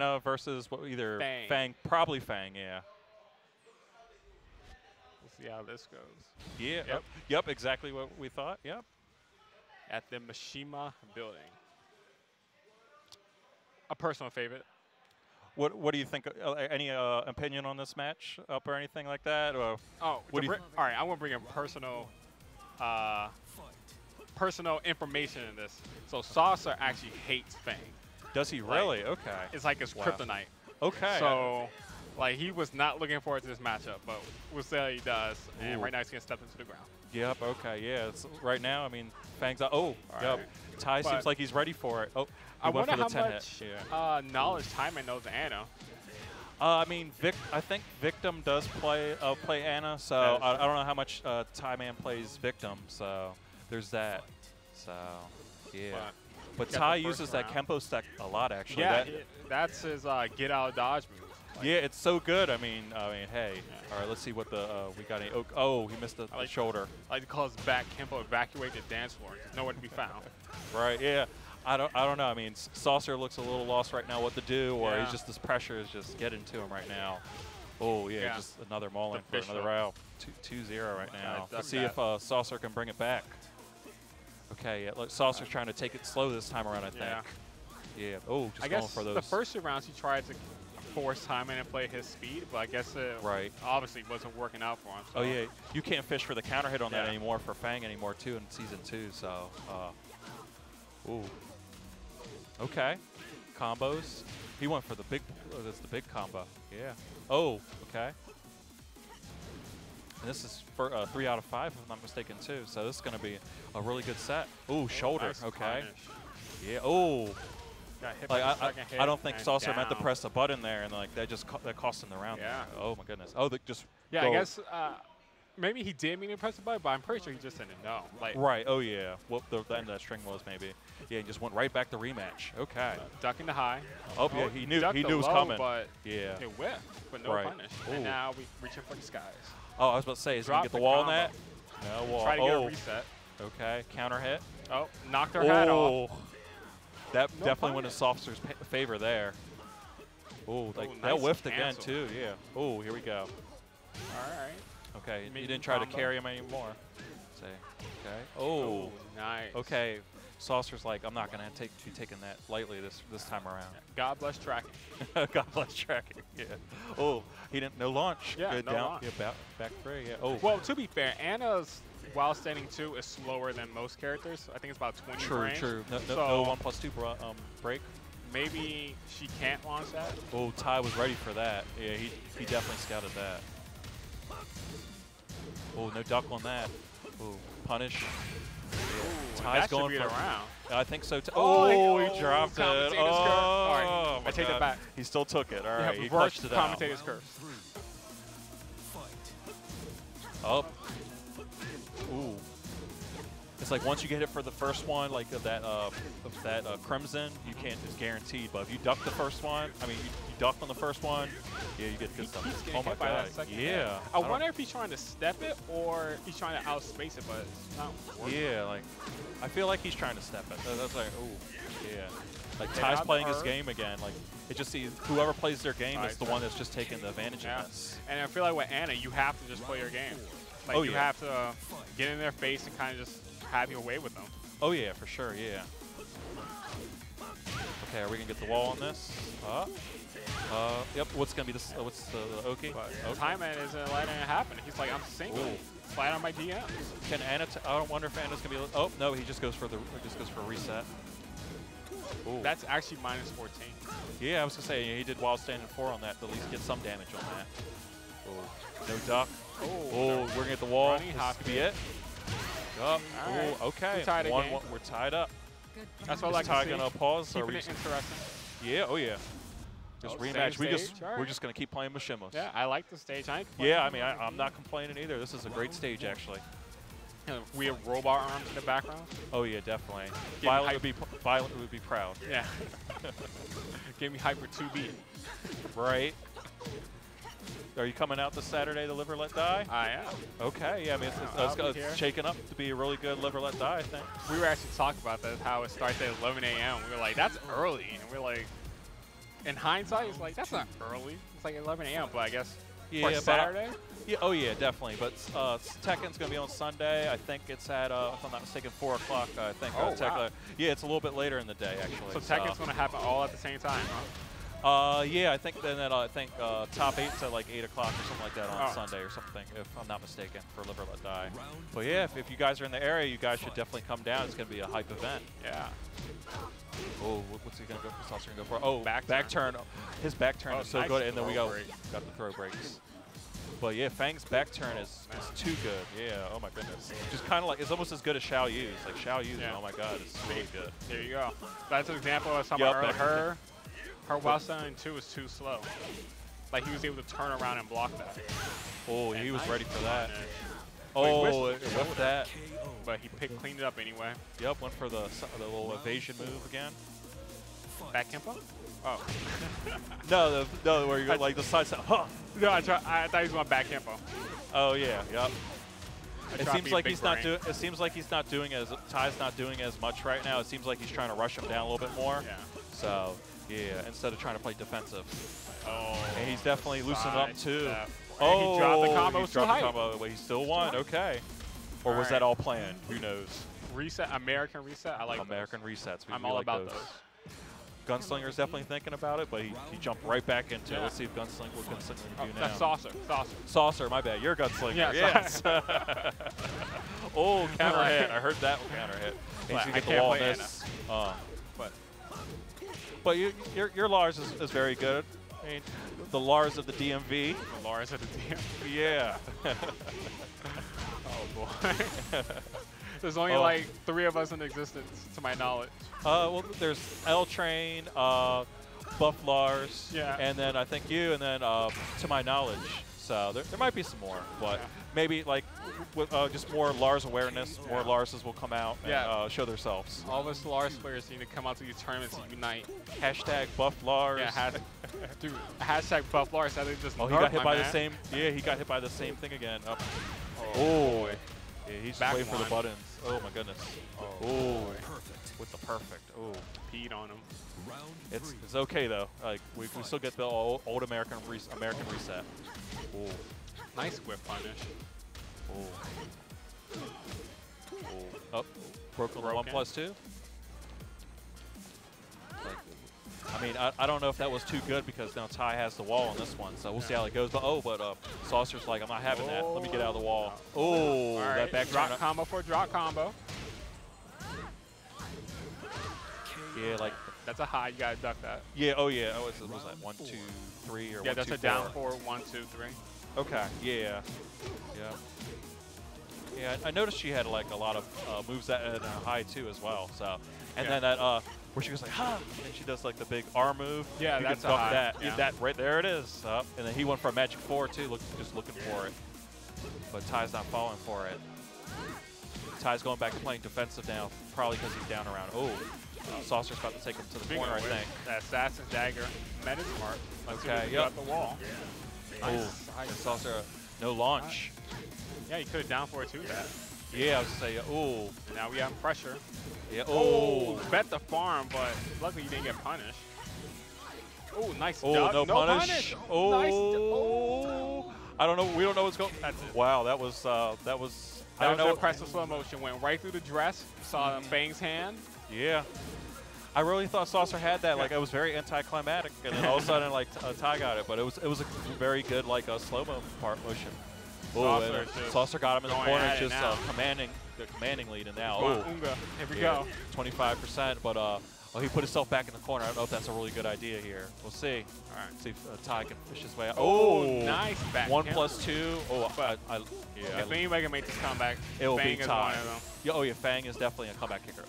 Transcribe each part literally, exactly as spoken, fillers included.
Anna versus what, either Feng. Feng, probably Feng, yeah. We'll see how this goes. Yeah, yep, yep, exactly what we thought, yep. At the Mishima Building. A personal favorite. What What do you think? Uh, any uh, opinion on this match up or anything like that? Or oh, what do you all right. I want to bring in personal, uh, personal information in this. So Saucer actually hates Feng. Does he really? Like, okay. It's like his wow. kryptonite. Okay. So, like, he was not looking forward to this matchup, but we'll say he does. Ooh. And right now he's gonna step into the ground. Yep. Okay. Yeah. It's, right now, I mean, Fang's out. Oh. All yep. Right. Ty but seems like he's ready for it. Oh. He I wonder how much yeah. uh, knowledge Tyman knows Anna. Uh, I mean, Vic. I think Victim does play uh, play Anna, so I, I don't know how much uh, Tyman plays Victim. So there's that. So yeah, but, but Ty uses round. that Kenpo stack a lot actually. Yeah, that, it, that's his uh, get out of dodge move. Like, yeah, it's so good. I mean, I mean, hey. Yeah. All right, let's see what the uh, we got. Any, oh, oh, he missed the, I like the shoulder. I like to call his back Kenpo evacuate the dance floor. There's nowhere to be found. Right. Yeah. I don't, I don't know. I mean, Saucer looks a little lost right now what to do, or yeah. he's just this pressure is just getting to him right now. Oh, yeah, yeah. just another mauling for another round. two zero right now. Let's see that. if uh, Saucer can bring it back. Okay, yeah, look, Saucer's trying to take it slow this time around, I think. Yeah. yeah. Oh, just I going guess for those. The first two rounds he tried to force Tyman and play his speed, but I guess it right. obviously wasn't working out for him. So. Oh, yeah. You can't fish for the counter hit on yeah. that anymore for Feng anymore, too, in Season two. So, uh, ooh. Okay, combos. He went for the big. Oh, that's the big combo. Yeah. Oh, okay. And this is for uh, three out of five, if I'm not mistaken, too. So this is going to be a really good set. Ooh, shoulder. Oh, nice okay. Punish. Yeah. Oh. Like, I, I, I don't think Saucer down. meant to press a button there, and like that just co that cost him the round. Yeah. There. Oh my goodness. Oh, they just. Yeah, go. I guess. Uh, Maybe he did mean to press the button, but I'm pretty sure he just didn't know. Like right. Oh, yeah. What the, the end of that string was, maybe. Yeah, he just went right back to rematch. Okay. Uh, ducking the high. Oh, yeah. He knew, he knew it was coming. But yeah. It whipped, but no right. punish. Ooh. And now we reaching for the skies. Oh, I was about to say, is he going to get the, the wall combo. on that? No wall. Try to oh. get a reset. Okay. Counter hit. Oh, knocked her oh. hat off. That no definitely went in Saucer's favor there. Oh, like, nice that whiffed again, too. Yeah. Oh, here we go. All right. Okay, you didn't try combo. to carry him anymore. Say, okay. Oh, oh, nice. Okay, Saucer's like, I'm not gonna take be taking that lightly this this time around. God bless tracking. God bless tracking. Yeah. Oh, he didn't no launch. Yeah, Good no down. launch. Yeah, back, back three. Yeah. Oh. Well, to be fair, Anna's while standing two is slower than most characters. I think it's about twenty. True, range. true. No, no, so no one plus two bra um, break. Maybe she can't launch that. Oh, Ty was ready for that. Yeah, he he definitely scouted that. Oh, no duck on that. Oh, punish. Ooh, Ty's that going for around. I think so. T oh, oh, he oh, dropped it. Oh, all right. I take God. it back. He still took it. All right, yeah, he clutched it out. Commentator's curse. Up. Ooh. It's like once you get it for the first one, like of that, uh, of that uh, crimson, you can't. It's guaranteed. But if you duck the first one, I mean, you, you duck on the first one, yeah, you get good he stuff. Oh my god! Yeah. I, I wonder if he's trying to step it or he's trying to outspace it, but it's not working. Yeah, like I feel like he's trying to step it. That's like, ooh, yeah. Like Ty's yeah, playing his game again. Like it just sees whoever plays their game right, is the so one that's just taking the advantage yeah. of this. And I feel like with Anna, you have to just play your game. Like oh, you yeah. have to uh, get in their face and kind of just. Have your way with them. Oh yeah, for sure, yeah. Okay, are we gonna get the wall on this? Uh, uh, yep. What's gonna be this? Uh, what's the, the Oki? Okay. Tyman isn't letting it happen. He's like, I'm single. Ooh. Slide on my D M. Can Anna? T I don't wonder if Anna's gonna be. Oh no, he just goes for the. Just goes for a reset. Ooh. That's actually minus fourteen. Yeah, I was gonna say he did wild standing four on that. To at least get some damage on that. Ooh. No duck. Oh, no. we're gonna get the wall. Running, this could be it. Up. All right. Ooh, okay. We're tied, one, one, we're tied up. Good. That's what I like to see. Ty's gonna pause. Keeping it interesting. Yeah. Oh yeah. Just oh, rematch. We just right. we're just gonna keep playing Mishimas. Yeah. I like the stage. I yeah. I mean, I, I'm not complaining either. This is a great stage actually. We have robot arms in the background. Oh yeah, definitely. Violet would be Violet would be proud. Yeah. Give me hyper two B. Right. Are you coming out this Saturday to Live or Let Die? I am. Okay, yeah, I mean, it's, it's, it's, it's shaking up to be a really good Live or Let Die, I think. We were actually talking about that, how it starts at eleven A M We were like, that's early. And we we're like, in hindsight, it's like, that's not early. It's like eleven A M, but I guess yeah, for yeah, Saturday? Yeah, oh, yeah, definitely. But uh, Tekken's going to be on Sunday. I think it's at, uh, if I'm not mistaken, four o'clock, I think. Oh, wow. Yeah, it's a little bit later in the day, actually. So, so. Tekken's going to happen all at the same time, huh? Uh, yeah, I think then that, uh, I think uh, top eight's at like eight o'clock or something like that on oh. Sunday or something, if I'm not mistaken, for Live or Let Die. But yeah, if, if you guys are in the area, you guys should definitely come down. It's gonna be a hype event. Yeah. Oh, what's he gonna go for? Saucer gonna go for? Oh, back, back turn. turn. His back turn oh, is so nice good, and then we got got the throw breaks. But yeah, Fang's back turn is, is too good. Yeah, oh my goodness. Just kind of like, it's almost as good as Xiao Yu's. Like Xiao Yu's, yeah. oh my god, it's really good. There you go. That's an example of something yep, her. Her wild stunning two was too slow. Like he was able to turn around and block that. Oh, and he was ready for that. Oh, it whiffed that. But he picked, cleaned it up anyway. Yep, went for the, the little evasion move again. Back Kenpo? Oh. no, the, no, where you go like the side step. Huh. No, I, try, I thought he was going back Kenpo. Oh yeah, yep. It seems like he's not doing. It seems like he's not doing as Ty's not doing as much right now. It seems like he's trying to rush him down a little bit more. Yeah. So. Yeah, instead of trying to play defensive. Oh. And he's definitely loosened up, too. Step. Oh, he dropped the combo. He dropped the combo, but he still won. Okay. Or all was right. that all planned? Who knows? Reset, American reset. I like American those. resets. We, I'm we all like about those. those. Gunslinger's definitely thinking about it, but he, he jumped right back into yeah. it. Let's see if Gunslinger will Gunslinger oh, do now. That's Saucer. Saucer. Saucer, my bad. You're Gunslinger. Yeah, yes. oh, counter hit. I heard that counter hit. He's going to get the wall miss. Uh, but. But you, your, your Lars is, is very good. I mean, the Lars of the D M V. The Lars of the D M V. Yeah. oh, boy. there's only, oh. like, three of us in existence, to my knowledge. Uh, well, there's L-Train, uh, Buff Lars, yeah. and then I think you, and then, uh, to my knowledge. So there, there might be some more, but yeah. maybe, like, with, uh, just more Lars awareness, yeah. more Larses will come out and yeah. uh, show themselves. All of us Lars players need to come out to these tournaments and unite. Hashtag Buff Lars. Yeah, has dude, hashtag Buff Lars. I think just oh, he got hit by man. the same. Yeah, he got hit by the same thing again. Up. Oh, oh yeah, he's just waiting for the buttons. Oh my goodness. Oh, oh. Perfect. With the perfect. Oh, peed on him. It's it's okay though. Like we, we still get the old, old American res American reset. Oh, nice whip punish. Oh. Oh. Up. Broken one plus two. I mean, I, I don't know if that was too good because now Ty has the wall on this one, so we'll see how it goes. But oh, but uh, Saucer's like, I'm not having that. Let me get out of the wall. Oh, right. that back drop combo for a drop combo. Yeah, like that's a high. You gotta duck that. Yeah. Oh yeah. Oh, it was like one, two, three, or yeah, one, yeah, that's two, a down four. four, one, two, three. Okay. Yeah. Yeah. Yeah. I noticed she had like a lot of uh, moves that at uh, high too as well. So, and yeah. then that uh, where she goes like ha, huh, and she does like the big R move. Yeah, you that's can duck a high. That. Yeah. That right there it is. Uh, and then he went for a magic four too, look, just looking for it. But Ty's not falling for it. Ty's going back to playing defensive now, probably because he's down around. Oh. Uh, Saucer's about to take him to the Speaking corner, I think. That assassin dagger met his mark. Okay, yep. Got the wall. Yeah. Nice. Oh, nice. Saucer, no launch. Yeah, he could have down for it too. That. Yeah, I was gonna say, oh. Now we have pressure. Yeah. Oh, bet the farm, but luckily you didn't get punished. Oh, nice. Oh, no, no punish. punish. Oh. Nice. Oh. I don't know. We don't know what's going. That's it. Wow, that was uh, that was. That I don't was know. Impressive slow motion went right through the dress. Saw mm. Fang's hand. Yeah. I really thought Saucer had that. Like, it was very anticlimactic, and then all of a sudden, like, uh, Ty got it. But it was it was a very good, like, a uh, slow-mo part motion. Ooh, Saucer, and, uh, Saucer got him in the corner, just uh, commanding the commanding lead, and now, oh, here we yeah, go. twenty-five percent, but uh, oh, he put himself back in the corner. I don't know if that's a really good idea here. We'll see. All right. See if uh, Ty can push his way out. Oh, oh nice back. One count. plus two. Oh, I, I, yeah. If anybody can make this comeback, it will Fang be Ty. Yeah, oh, yeah, Fang is definitely a comeback kicker.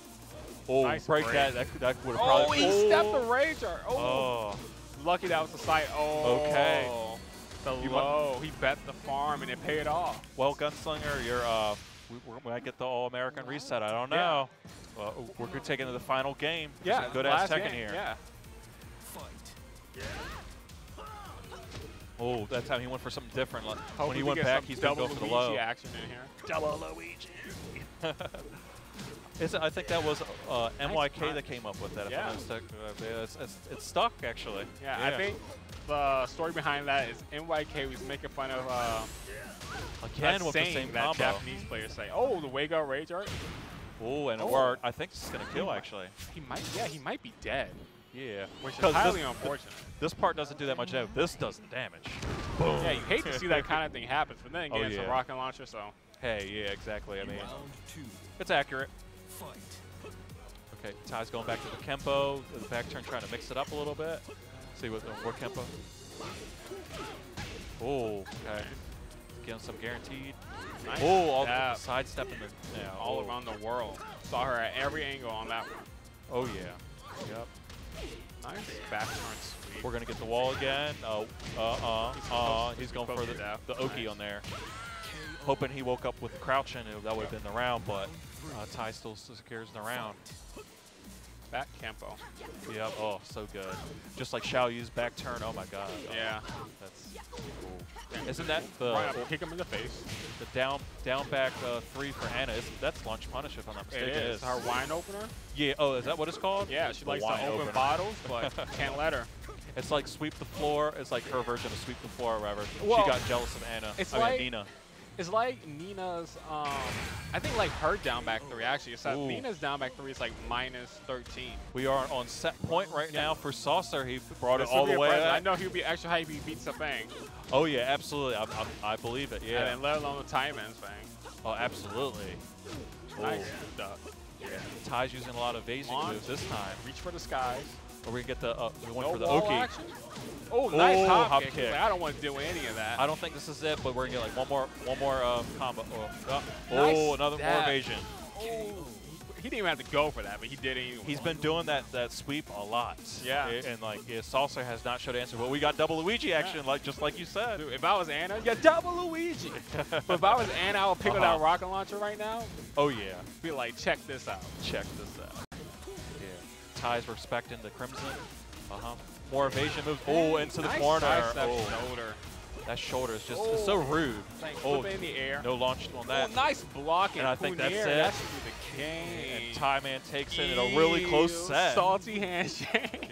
Oh, nice break break. That, that, that would have probably... Oh, he oh. stepped the Rager. Oh. oh. Lucky that was the sight. Oh. Okay. The you low. Went. He bet the farm and it paid off. Well, Gunslinger, you're, uh, we, we might get the All-American reset. I don't know. Yeah. Uh, we're taking to the final game. Yeah. Good-ass Tekken here. Yeah. Fight. Yeah. Oh, that time he went for something different. Like, when he went back, he's going to go for the low. Della Luigi action in here. Della Luigi. Is it, I think that was uh, N Y K that came up with that. Yeah. If I'm it's, it's, it's stuck, actually. Yeah, yeah, I think the story behind that is N Y K was making fun of uh, again with the same that combo. Japanese players say, oh, the Wega Rage Art. Oh, and it worked. I think it's going to kill, actually. He might, yeah, he might be dead. Yeah. Which is highly this, unfortunate. This part doesn't do that much damage. This does the damage. Boom. Yeah, you hate to see that kind of thing happen, but then again, oh, yeah. it's a rocket launcher, so. Hey, yeah, exactly. I mean, it's accurate. Fight. Okay, Ty's going back to the Kenpo. The back turn trying to mix it up a little bit. See what the more Kenpo. Oh, okay. Getting some guaranteed. Nice. Oh, all yeah. the sidestep in the yeah, all oh. around the world. Saw her at every angle on that one. Oh yeah. Yep. Nice. Back turn sweep. We're gonna get the wall again. Oh, uh, uh, uh. He's going for the the Oki on there. Hoping he woke up with crouching, that would have been the round, but uh, Ty still secures the round. Back Kenpo. Yep, oh, so good. Just like Xiao Yu's back turn, oh my god. Oh, yeah. That's cool. Isn't that the... Right up, kick him in the face. The down down back uh, three for Anna, Isn't, that's Lunch Punish if I'm not mistaken. It is. It's her wine opener? Yeah, oh, is that what it's called? Yeah, she the likes to open opener. bottles, but can't let her. It's like sweep the floor, it's like her version of sweep the floor, rather. Well, she got jealous of Anna, it's I mean, like Nina. It's like Nina's, um, I think like her down back three actually. It's like Nina's down back three is like minus thirteen. We are on set point right yeah. now for Saucer. He brought this it all the way up. I know he'll be extra high if he beats a Feng. Oh yeah, absolutely. I, I, I believe it, yeah. And let alone the Tyman's Feng. Oh, absolutely. Nice stuff. Yeah. Ty's using a lot of evasive moves this time. Reach for the skies. Or we get the uh, we went no for the Oki. Action. Oh, nice oh, hop, hop kick. kick. Like, I don't want to do any of that. I don't think this is it, but we're gonna get like one more one more um, combo. Oh, nice oh another dab. more evasion. Oh. He didn't even have to go for that, but he did anyway. He's been doing that that sweep a lot. Yeah. It, and like yeah, Saucer has not showed answer. But we got double Luigi action, yeah. like just like you said. Dude, if I was Anna, yeah, double Luigi. But if I was Anna, I would pick uh -huh. up that rocket launcher right now. Oh yeah. Be like, check this out. Check this out. Ty's respecting the Crimson. Uh-huh. More evasion moves. Oh, into the nice corner. Nice that, oh. shoulder. that shoulder is just oh. it's so rude. Like oh, in the air. No launch on that. Oh, nice blocking. And I think Punier. that's it. That should be the game. And Tyman takes it in a really close set. Salty handshake.